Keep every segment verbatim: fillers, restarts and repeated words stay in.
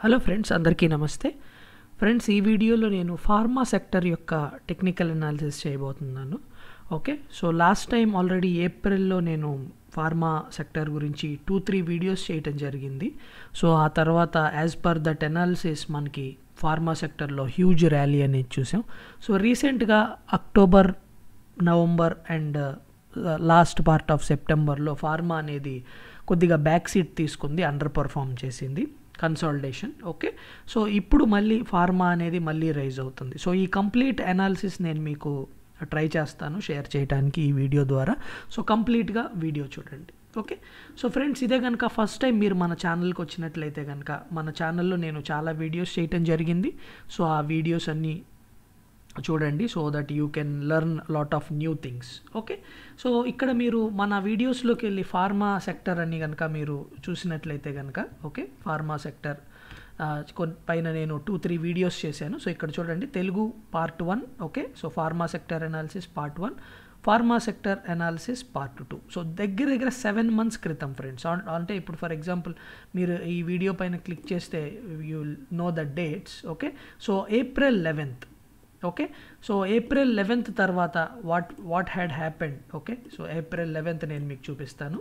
Hello friends, అందరికీ నమస్తే. Friends, ఈ వీడియోలో నేను ఫార్మా సెక్టర్ యొక్క టెక్నికల్ అనాలిసిస్ చేయబోతున్నాను. Okay, so last time already ఏప్రిల్లో నేను ఫార్మా సెక్టర్ గురించి టూ త్రీ వీడియోస్ చేయటం జరిగింది. సో ఆ తర్వాత యాజ్ పర్ దట్ అనాలిసిస్ మనకి ఫార్మా సెక్టర్లో హ్యూజ్ ర్యాలీ అనేది చూసాం. సో రీసెంట్గా October, November and last part of సెప్టెంబర్లో ఫార్మా అనేది కొద్దిగా బ్యాక్ సీట్ తీసుకుంది, అండర్ పర్ఫామ్ చేసింది, కన్సాలిడేషన్. ఓకే, సో ఇప్పుడు మళ్ళీ ఫార్మా అనేది మళ్ళీ రైజ్ అవుతుంది. సో ఈ కంప్లీట్ అనాలిసిస్ నేను మీకు ట్రై చేస్తాను షేర్ చేయడానికి ఈ వీడియో ద్వారా. సో కంప్లీట్గా వీడియో చూడండి. ఓకే, సో ఫ్రెండ్స్, ఇదే కనుక ఫస్ట్ టైం మీరు మన ఛానల్కి వచ్చినట్లయితే కనుక మన ఛానల్లో నేను చాలా వీడియోస్ చేయటం జరిగింది. సో ఆ వీడియోస్ అన్నీ చూడండి, so that you can learn lot of new things. Okay, so ఇక్కడ మీరు మన వీడియోస్లోకి వెళ్ళి ఫార్మా సెక్టర్ అని కనుక మీరు చూసినట్లయితే కనుక, ఓకే, ఫార్మా సెక్టర్ పైన నేను టూ త్రీ వీడియోస్ చేశాను. సో ఇక్కడ చూడండి, Telugu part one. Okay, so pharma sector analysis part one, pharma sector analysis part two. So దగ్గర దగ్గర సెవెన్ మంత్స్ క్రితం ఫ్రెండ్స్, అంటే ఇప్పుడు ఫర్ ఎగ్జాంపుల్ మీరు ఈ వీడియో పైన క్లిక్ చేస్తే you know the dates. Okay, so April eleventh. Okay, so April eleventh తర్వాత what what had happened. Okay, so April eleventh నేను మీకు చూపిస్తాను.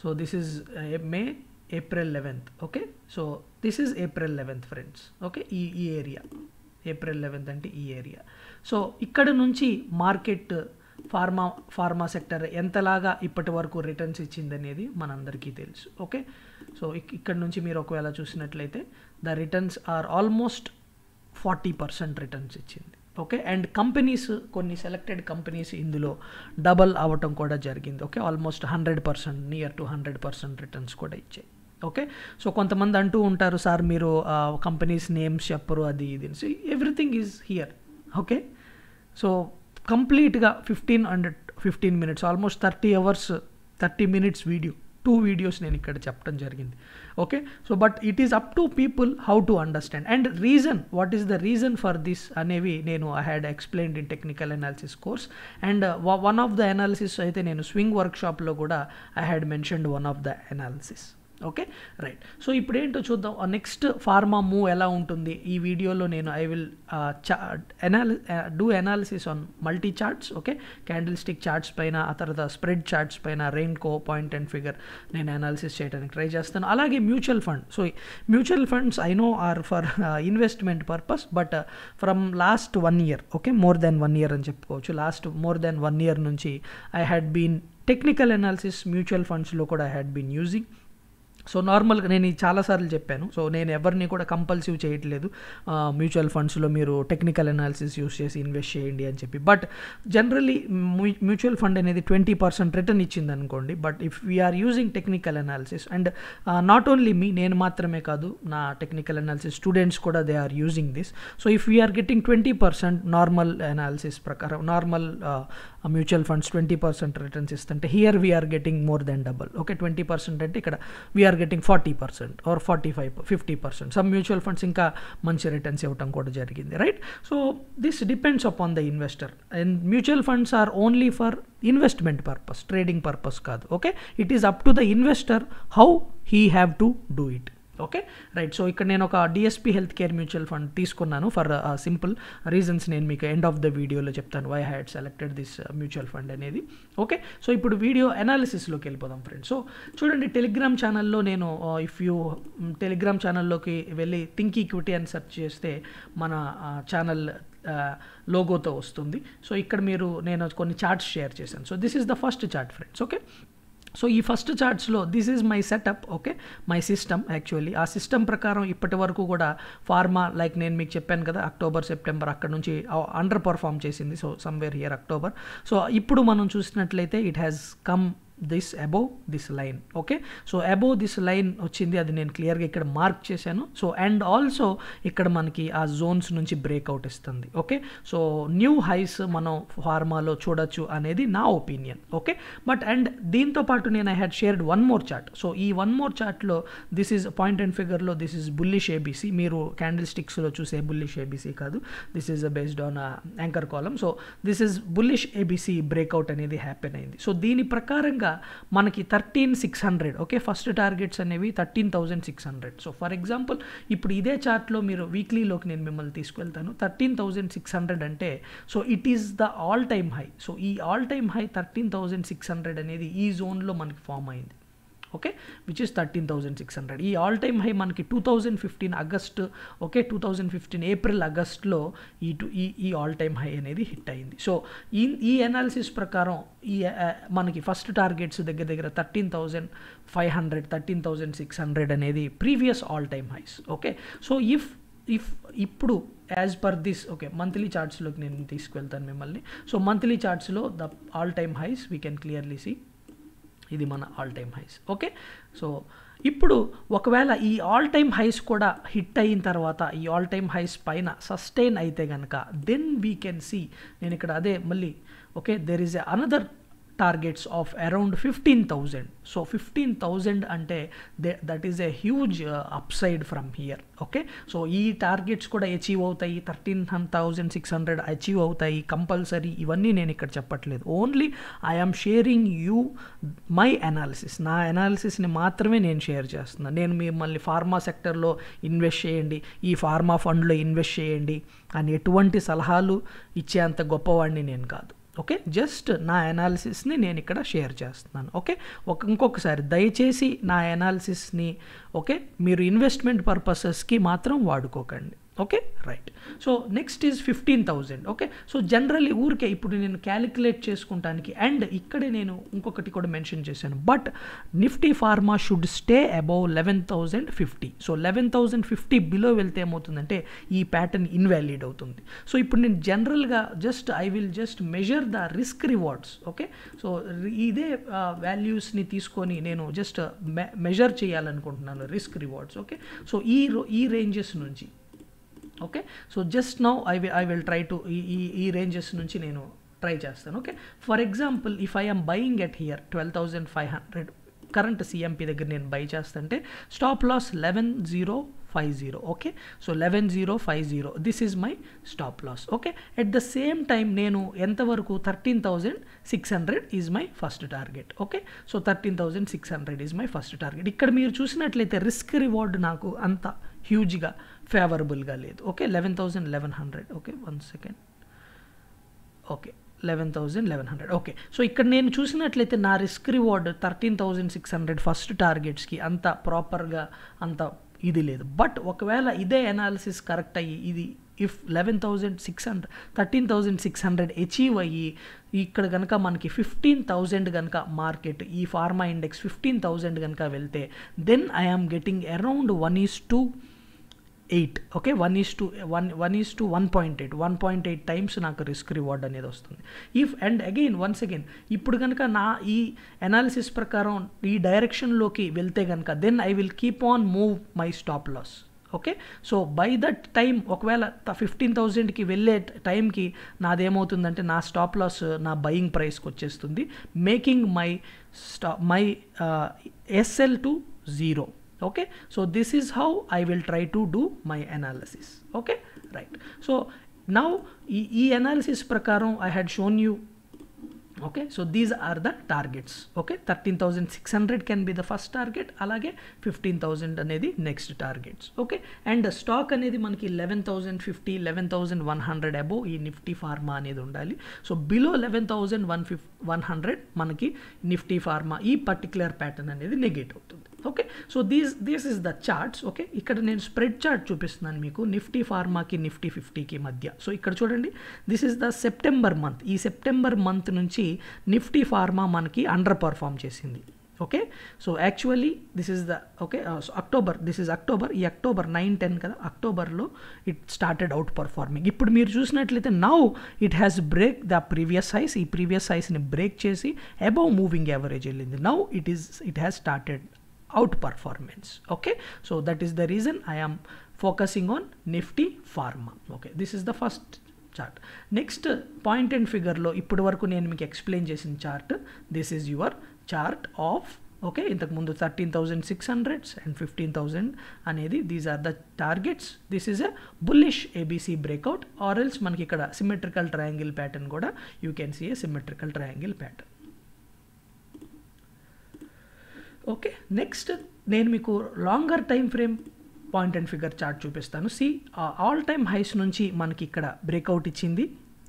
So this is May April eleventh. Okay, so this is April eleventh friends. Okay, ఈ ఈ area April eleventh అంటే ఈ area. So ఇక్కడ నుంచి మార్కెట్ ఫార్మా ఫార్మా సెక్టర్ ఎంతలాగా ఇప్పటి వరకు రిటర్న్స్ ఇచ్చిందనేది మనందరికీ తెలుసు. ఓకే, సో ఇక్కడ నుంచి మీరు ఒకవేళ చూసినట్లయితే the returns are almost forty percent returns ఇచ్చింది. ఓకే, అండ్ కంపెనీస్, కొన్ని సెలెక్టెడ్ కంపెనీస్ ఇందులో డబల్ అవ్వటం కూడా జరిగింది. Okay, almost hundred percent near to hundred percent returns కూడా ఇచ్చాయి. ఓకే, సో కొంతమంది అంటూ ఉంటారు, సార్ మీరు కంపెనీస్ నేమ్స్ చెప్పరు, అది ఇది. So everything is here. Okay, so కంప్లీట్గా fifteen hundred fifteen minutes almost thirty hours thirty minutes video, two videos నేను ఇక్కడ చెప్పడం జరిగింది. Okay, so but it is up to people how to understand and reason, what is the reason for this అనేవి నేను I had explained in technical analysis course. And one of the analysis అయితే నేను swing వర్క్షాప్లో కూడా I had mentioned one of the analysis. Okay, right. So ఇప్పుడు ఏంటో చూద్దాం, next pharma move ఎలా ఉంటుంది. ఈ వీడియోలో నేను ఐ విల్ అనాలి do analysis on multi charts. Okay, candle stick charts పైన, ఆ తర్వాత స్ప్రెడ్ చార్ట్స్ పైన, రెయిన్కో, పాయింట్ అండ్ ఫిగర్ నేను అనాలిసిస్ చేయడానికి ట్రై చేస్తాను. అలాగే mutual fund. So mutual funds I know are for investment purpose, but from last one year okay more than one year అని చెప్పుకోవచ్చు. Last more than one year నుంచి I had been technical analysis mutual ఫండ్స్లో కూడా I had been using. So నార్మల్గా నేను చాలాసార్లు చెప్పాను, so నేను ఎవరిని కూడా కంపల్సివ్ చేయట్లేదు మ్యూచువల్ ఫండ్స్లో మీరు టెక్నికల్ అనాలిసిస్ యూస్ చేసి ఇన్వెస్ట్ చేయండి అని చెప్పి. బట్ జనరలీ మ్యూచువల్ ఫండ్ అనేది ట్వంటీ పర్సెంట్ రిటర్న్ ఇచ్చింది అనుకోండి, but if we are using technical analysis, and not only me, నేను మాత్రమే కాదు, నా టెక్నికల్ అనాలిసిస్ స్టూడెంట్స్ కూడా they are using this. So if we are getting twenty percent normal analysis ప్రకారం, normal mutual funds twenty percent returns ఇస్తుంటే, here we are getting more than double. Okay, twenty percent అంటే ఇక్కడ we are getting forty percent or forty five fifty percent. Some mutual funds ఇంకా మంచి returns ఇవ్వటం కూడా జరిగింది, right. So this depends upon the investor, and mutual funds are only for investment purpose, trading purpose కాదు. Okay, it is up to the investor how he have to do it. Okay, right. So ఇక్కడ నేను ఒక DSP health care mutual fund తీసుకున్నాను for simple reasons. నేను మీకు end of the వీడియోలో చెప్తాను why had selected this mutual fund అనేది. Okay, so ఇప్పుడు వీడియో అనాలిసిస్లోకి వెళ్ళిపోదాం ఫ్రెండ్స్. సో చూడండి, టెలిగ్రామ్ ఛానల్లో నేను, ఇఫ్ యూ టెలిగ్రామ్ ఛానల్లోకి వెళ్ళి థింక్ ఈక్విటీ అని సెర్చ్ చేస్తే మన ఛానల్ లోగోతో వస్తుంది. సో ఇక్కడ మీరు, నేను కొన్ని చార్ట్స్ షేర్ చేశాను. So this is the first chart friends. Okay, so ఈ ఫస్ట్ చార్ట్స్లో this is my setup. Okay, my system. Actually ఆ సిస్టమ్ ప్రకారం ఇప్పటి వరకు కూడా ఫార్మా, లైక్ నేను మీకు చెప్పాను కదా, అక్టోబర్, సెప్టెంబర్ అక్కడ నుంచి అండర్ పర్ఫామ్ చేసింది. So somewhere here October. So ఇప్పుడు మనం చూసినట్లయితే it has come this above this line. Okay, so above this line వచ్చింది, అది నేను క్లియర్గా ఇక్కడ మార్క్ చేశాను. సో అండ్ ఆల్సో ఇక్కడ మనకి ఆ జోన్స్ నుంచి బ్రేక్అవుట్ ఇస్తుంది. ఓకే, సో న్యూ హైస్ మనం ఫార్మాలో చూడొచ్చు అనేది నా ఒపీనియన్. ఓకే, బట్ అండ్ దీంతో పాటు నేను I had shared one more chart. So ఈ వన్ మోర్ చార్ట్లో దిస్ ఈజ్ పాయింట్ అండ్ ఫిగర్లో దిస్ ఈజ్ బుల్లిష్ ఏబీసీ. మీరు క్యాండిల్ స్టిక్స్లో చూసే బుల్లిష్ ఏబీసీ కాదు, this is based on anchor column. So this is bullish ABC breakout అనేది happen అయింది. So దీని ప్రకారంగా మనకి thirteen six hundred, okay first targets అనేవి thirteen thousand six hundred. So for example ఇప్పుడు ఇదే చార్ట్లో మీరు వీక్లీలోకి నేను మిమ్మల్ని తీసుకెళ్తాను. థర్టీన్ థౌజండ్ సిక్స్ హండ్రెడ్ అంటే so it is the all time high. So ఈ all time high thirteen thousand six hundred అనేది ఈ జోన్లో మనకి ఫామ్ అయింది, okay which is thirteen thousand six hundred. ఈ ఆల్ టైమ్ హై మనకి two thousand fifteen August, okay two thousand fifteen April ఆగస్ట్లో ఈ ఈ ఈ ఆల్ టైమ్ హై అనేది హిట్ అయింది. సో ఈ ఈ అనాలిసిస్ ప్రకారం ఈ మనకి ఫస్ట్ టార్గెట్స్ దగ్గర దగ్గర thirteen thousand five hundred thirteen thousand six hundred అనేది previous all time highs, okay. So if if ఇప్పుడు as per this, okay monthly చార్ట్స్లోకి నేను తీసుకువెళ్తాను మిమ్మల్ని. సో మంత్లీ చార్ట్స్లో the all time highs we can clearly see ఇది మన all time highs, okay. So ఇప్పుడు ఒకవేళ ఈ ఆల్ టైమ్ హైస్ కూడా హిట్ అయిన తర్వాత ఈ ఆల్ టైమ్ హైస్ పైన సస్టైన్ అయితే కనుక దెన్ వీ కెన్ సీ, నేను ఇక్కడ అదే మళ్ళీ okay there is a another targets of around fifteen thousand. So fifteen thousand అంటే they that is a huge upside from here, okay. So ఈ targets కూడా అచీవ్ అవుతాయి, thirteen thousand six hundred achieve అవుతాయి compulsory, ఇవన్నీ నేను ఇక్కడ చెప్పట్లేదు. Only I'm sharing you my analysis, నా అనాలిసిస్ని మాత్రమే నేను షేర్ చేస్తున్నాను. నేను మిమ్మల్ని ఫార్మా సెక్టర్లో ఇన్వెస్ట్ చేయండి, ఈ ఫార్మా ఫండ్లో ఇన్వెస్ట్ చేయండి అని ఎటువంటి సలహాలు ఇచ్చేంత గొప్పవాడిని నేను కాదు, ఓకే. జస్ట్ నా అనాలిసిస్ని నేను ఇక్కడ షేర్ చేస్తున్నాను, ఓకే. ఒక ఇంకొకసారి దయచేసి నా అనాలిసిస్ని ఓకే మీరు ఇన్వెస్ట్మెంట్ పర్పసెస్కి మాత్రం వాడుకోకండి, okay right. So next is fifteen thousand, okay. So generally ఊరికే ఇప్పుడు నేను క్యాలిక్యులేట్ చేసుకుంటానికి, అండ్ ఇక్కడే నేను ఇంకొకటి కూడా మెన్షన్ చేశాను, but Nifty pharma should stay above eleven thousand fifty. So eleven thousand fifty below వెళ్తే ఏమవుతుందంటే ఈ ప్యాటర్న్ ఇన్వాలిడ్ అవుతుంది. సో ఇప్పుడు నేను జనరల్గా just I will just measure the risk rewards, okay. So ఇదే వాల్యూస్ని తీసుకొని నేను జస్ట్ మె మెజర్ చేయాలనుకుంటున్నాను రిస్క్ రివార్డ్స్, ఓకే. సో ఈ ఈ రేంజెస్ నుంచి, okay. So just now I I will try to ఈ ఈ రేంజెస్ నుంచి నేను ట్రై చేస్తాను, okay. For example if I am buying at here twelve thousand five hundred current CMP దగ్గర నేను బై చేస్తుంటే stop loss eleven zero five zero, okay. So eleven zero five zero, this is my stop loss, okay. At the same time నేను ఎంతవరకు thirteen thousand six hundred is my first target, okay. So thirteen thousand six hundred is my first target. ఇక్కడ మీరు చూసినట్లయితే risk reward నాకు అంత హ్యూజ్గా ఫేవరబుల్గా లేదు, okay. Eleven thousand eleven hundred, okay one second, okay eleven thousand eleven hundred, okay. So ఇక్కడ నేను చూసినట్లయితే నా risk reward thirteen thousand six hundred first టార్గెట్స్కి అంత ప్రాపర్గా అంత ఇది లేదు. బట్ ఒకవేళ ఇదే అనాలిసిస్ కరెక్ట్ అయ్యి ఇది if eleven thousand six hundred thirteen thousand six hundred achieve అయ్యి ఇక్కడ కనుక మనకి ఫిఫ్టీన్ థౌజండ్ కనుక మార్కెట్ ఈ ఫార్మా ఇండెక్స్ ఫిఫ్టీన్ థౌజండ్ కనుక వెళ్తే then I'm getting around one is to eight, okay one is to one one is to one point eight one point eight times నాకు risk reward అనేది వస్తుంది. If and again once again ఇప్పుడు కనుక నా ఈ analysis ప్రకారం ఈ డైరెక్షన్లోకి వెళ్తే కనుక then I will keep on move my stop loss, okay. So by that time ఒకవేళ ఫిఫ్టీన్ థౌజండ్కి వెళ్ళే టైంకి నాదేమవుతుందంటే నా స్టాప్ లాస్ నా బయింగ్ ప్రైస్కి వచ్చేస్తుంది, మేకింగ్ మై స్టా my SL to zero, okay. So this is how I will try to do my analysis, okay right. So now ఈ ఈ అనాలిసిస్ ప్రకారం I had shown you, okay. So these are the targets, okay. Thirteen thousand six hundred can be the first target, అలాగే fifteen thousand అనేది next targets, okay. And stock అనేది మనకి eleven thousand fifty eleven thousand one hundred above ఈ Nifty pharma అనేది ఉండాలి. So below eleven thousand one ఫిఫ్ one hundred మనకి Nifty pharma ఈ పర్టిక్యులర్ ప్యాటర్న్ అనేది నెగెట్ అవుతుంది, okay. So these this is the charts, okay. ఇక్కడ నేను స్ప్రెడ్ చార్ట్ చూపిస్తున్నాను మీకు నిఫ్టీ ఫార్మాకి నిఫ్టీ ఫిఫ్టీకి మధ్య. సో ఇక్కడ చూడండి this is the September month, ఈ సెప్టెంబర్ మంత్ నుంచి నిఫ్టీ ఫార్మా మనకి అండర్ పర్ఫామ్ చేసింది, okay. So actually this is the okay October, this is October, ఈ అక్టోబర్ నైన్ టెన్ కదా అక్టోబర్లో ఇట్ స్టార్టెడ్ అవుట్ పర్ఫార్మింగ్. ఇప్పుడు మీరు చూసినట్లయితే now it has break the previous highs, ఈ ప్రీవియస్ హైస్ని బ్రేక్ చేసి అబౌవ్ మూవింగ్ యావరేజ్ వెళ్ళింది. Now it is it has started out performance, okay. So that is the reason I am focusing on Nifty Pharma, okay. This is the first chart. Next point and figure lo ippudu varaku nenu meeku explain chesin chart, this is your chart of, okay, intaku mundu thirteen thousand six hundred and fifteen thousand anedi, these are the targets. This is a bullish A B C breakout, or else manaki ikkada symmetrical triangle pattern kuda you can see a symmetrical triangle pattern, okay. Next నేను మీకు longer time frame point and figure chart చూపిస్తాను. See all time highs నుంచి మనకి ఇక్కడ breakout ఇచ్చింది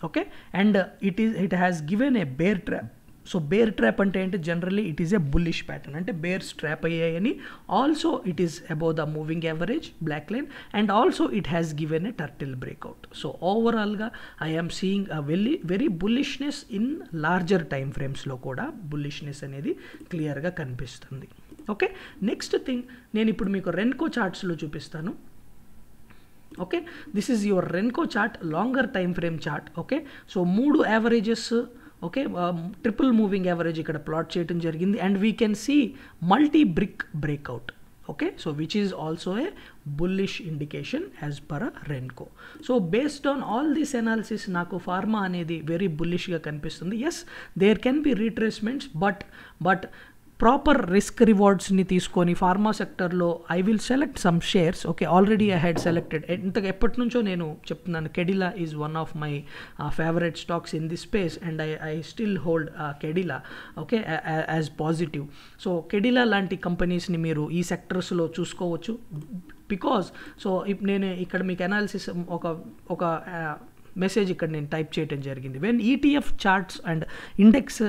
okay, and it is it has given a bear trap. So bear trap అంటే ఏంటి, generally it is a bullish pattern, అంటే bears trap అయ్యాయని. Also it is above the moving average black line, and also it has given a turtle breakout. So ఓవరాల్గా I'm seeing a very very bullishness in larger time ఫ్రేమ్స్లో కూడా bullishness అనేది క్లియర్గా కనిపిస్తుంది okay. Next thing నేను ఇప్పుడు మీకు Renko చార్ట్స్లో చూపిస్తాను okay. This is your Renko chart, longer time frame chart okay. So మూడు averages okay, triple moving average ఇక్కడ ప్లాట్ చేయడం జరిగింది, and we can see multi brick breakout okay. So which is also a bullish indication as per Renko. So based on all this analysis నాకు pharma అనేది very బుల్లిష్గా కనిపిస్తుంది. Yes there can be retracements, but but proper risk రివార్డ్స్ని తీసుకొని pharma సెక్టర్లో I will select some shares okay. Already I had selected, ఇంతకు ఎప్పటి నుంచో నేను చెప్తున్నాను Cadila is one of my favourite stocks in this space, and I I still hold Cadila okay as positive. So Cadila లాంటి కంపెనీస్ని మీరు ఈ సెక్టర్స్లో చూసుకోవచ్చు బికాజ్ సో ఇప్పుడు నేను ఇక్కడ మీకు అనాలిసిస్ ఒక ఒక మెసేజ్ ఇక్కడ నేను టైప్ చేయడం జరిగింది. When ETF charts and index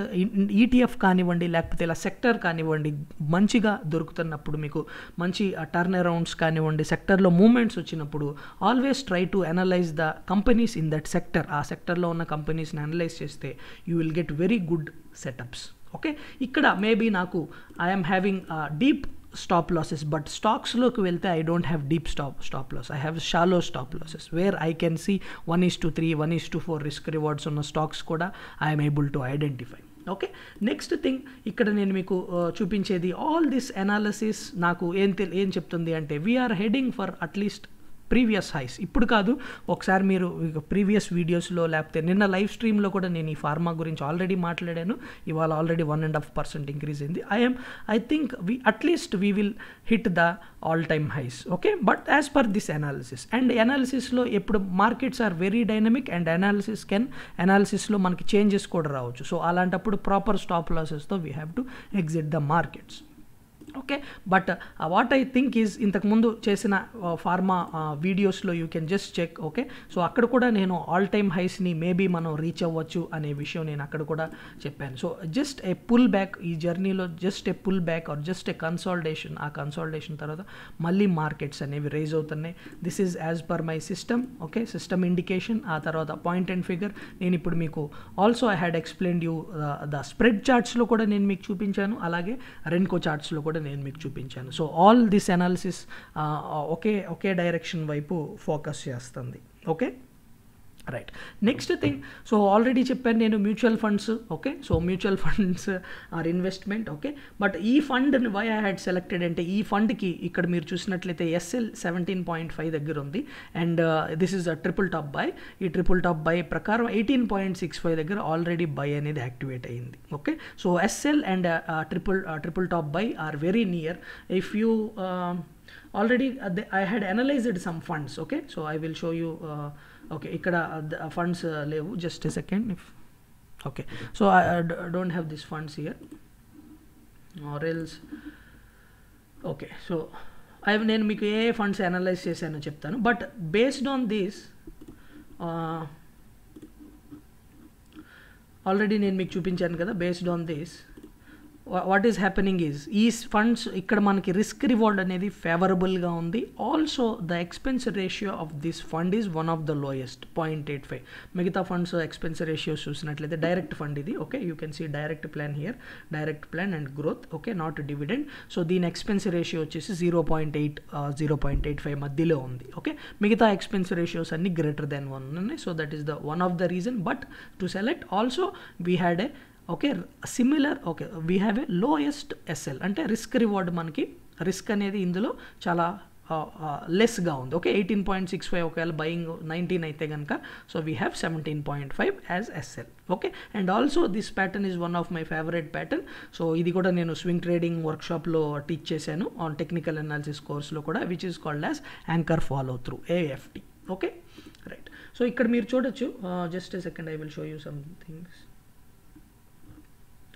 ETF కానివ్వండి లేకపోతే ఇలా సెక్టర్ కానివ్వండి మంచిగా దొరుకుతున్నప్పుడు మీకు మంచి టర్న్ అరౌండ్స్ కానివ్వండి సెక్టర్లో మూమెంట్స్ వచ్చినప్పుడు always try to analyse the companies in that sector. ఆ సెక్టర్లో ఉన్న కంపెనీస్ని అనలైజ్ చేస్తే you will get very good setups okay. ఇక్కడ మేబీ నాకు I'm having deep stop losses, but స్టాక్స్లోకి వెళ్తే I don't have deep stop stop loss, I have shallow stop losses where I can see one is to three one is to four risk rewards ఉన్న stocks కూడా I'm able to identify okay. Next thing ఇక్కడ నేను మీకు చూపించేది all this analysis నాకు ఏం ఏం చెప్తుంది అంటే we are heading for at least previous highs. ఇప్పుడు కాదు, ఒకసారి మీరు ప్రీవియస్ వీడియోస్లో లేకపోతే నిన్న లైవ్ స్ట్రీమ్లో కూడా నేను ఈ ఫార్మా గురించి ఆల్రెడీ మాట్లాడాను. ఇవాళ already one and half percent increase అయింది. I'm I think we at least we will hit the all time highs okay, but as per this analysis. And అనాలిసిస్లో ఎప్పుడు markets are very dynamic and analysis can అనాలిసిస్లో మనకి changes కూడా రావచ్చు. So అలాంటప్పుడు proper stop లాసెస్తో we have to exit the markets okay. But what I think is ఇంతకుముందు చేసిన ఫార్మా వీడియోస్లో you can just check okay. So అక్కడ కూడా నేను ఆల్ టైమ్ హైస్ని మేబీ మనం రీచ్ అవ్వచ్చు అనే విషయం నేను అక్కడ కూడా చెప్పాను. So just a pull back ఈ జర్నీలో, just a pull back or just a consolidation. ఆ కన్సాలిడేషన్ తర్వాత మళ్ళీ మార్కెట్స్ అనేవి రైజ్ అవుతున్నాయి. This is as per my system okay, system indication. ఆ తర్వాత పాయింట్ అండ్ ఫిగర్ నేను ఇప్పుడు మీకు also I had explained you the spread చార్ట్స్లో కూడా నేను మీకు చూపించాను, అలాగే రెన్కో చార్ట్స్లో కూడా నేను మీకు చూపించాను. సో ఆల్ దిస్ అనాలిసిస్ ఒకే ఒకే డైరెక్షన్ వైపు ఫోకస్ చేస్తుంది okay, right. Next thing so already చెప్పాను నేను mutual funds okay. So mutual funds are investment okay, but ఈ fund why I had selected అంటే ఈ ఫండ్కి ఇక్కడ మీరు చూసినట్లయితే ఎస్ఎల్ సెవెంటీన్ పాయింట్ ఫైవ్ దగ్గర ఉంది, and this is a triple top buy. ఈ ట్రిపుల్ టాప్ బై ప్రకారం ఎయిటీన్ పాయింట్ సిక్స్ ఫైవ్ దగ్గర ఆల్రెడీ బై అనేది యాక్టివేట్ అయ్యింది okay. So SL and triple triple top buy are very near. If you already I had analysed some funds okay, so I will show you okay. ఇక్కడ funds లేవు, just a second if okay. So I don't have this funds here or else okay. So I నేను మీకు ఏ funds analyse చేశానో చెప్తాను, but based on this already నేను మీకు చూపించాను కదా. Based on this what is happening is ఈ ఫండ్స్ ఇక్కడ మనకి రిస్క్ రివార్డ్ అనేది ఫేవరబుల్గా ఉంది. Also the expense ratio of this fund is one of the lowest point eight five. మిగతా ఫండ్స్ ఎక్స్పెన్స్ రేషియోస్ చూసినట్లయితే డైరెక్ట్ ఫండ్ ఇది okay, you can see direct plan here, direct plan and growth okay, not dividend. So దీని expense ratio వచ్చేసి zero point eight zero point eight five మధ్యలో ఉంది okay. మిగతా expense ratios అన్ని greater than one ఉన్నాయి. So that is the one of the reason but to select. Also we had a okay similar okay, we have a lowest SL అంటే risk reward మనకి risk అనేది ఇందులో చాలా లెస్గా ఉంది okay. Eighteen point six five ఒకవేళ buying nineteen అయితే కనుక, so we have seventeen point five as SL okay. And also this pattern is one of my favourite pattern. So ఇది కూడా నేను స్వింగ్ ట్రేడింగ్ వర్క్షాప్లో టీచ్ చేశాను ఆన్ టెక్నికల్ అనాలిసిస్ కోర్స్లో కూడా, which is called as anchor follow through AFT okay, right. So ఇక్కడ మీరు చూడొచ్చు, just a second I will show you some things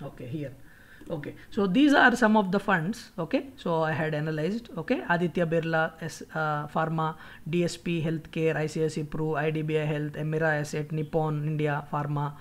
okay here Okay, so these are some of the funds. Okay, so I had analyzed. Okay, Aditya Birla S, uh, Pharma, D S P Healthcare, I C I C Pro, I D B I Health, Emira Asset, Nippon India Pharma,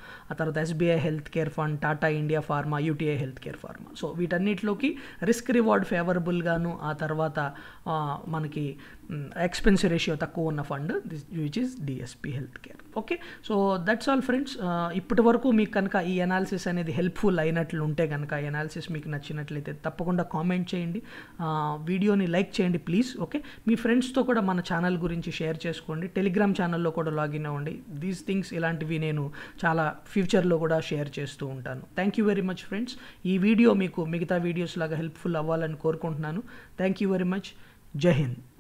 S B I Healthcare Fund, Tata India Pharma, U T I Healthcare Pharma. So we turn it loki risk reward favorable ganu a tarvata uh, manaki um, expense ratio takku unna fund this, which is D S P Healthcare. Okay, so that's all friends. Uh, ippati varaku meek kanaka ee analysis anedi helpful ainatlu unte ganaka analysis meek nachinatlaite tappakunda comment cheyandi, uh, video ni like cheyandi please. Okay, mee friends tho kuda mana channel gurinchi share cheskondi, telegram channel lo kuda login avvandi. These things ilantivi nenu chala future lo kuda share chestu untanu. Thank you very much friends. Ee video meeku migitha videos laga helpful avvalani korukuntunanu. Thank you very much. Jai Hind.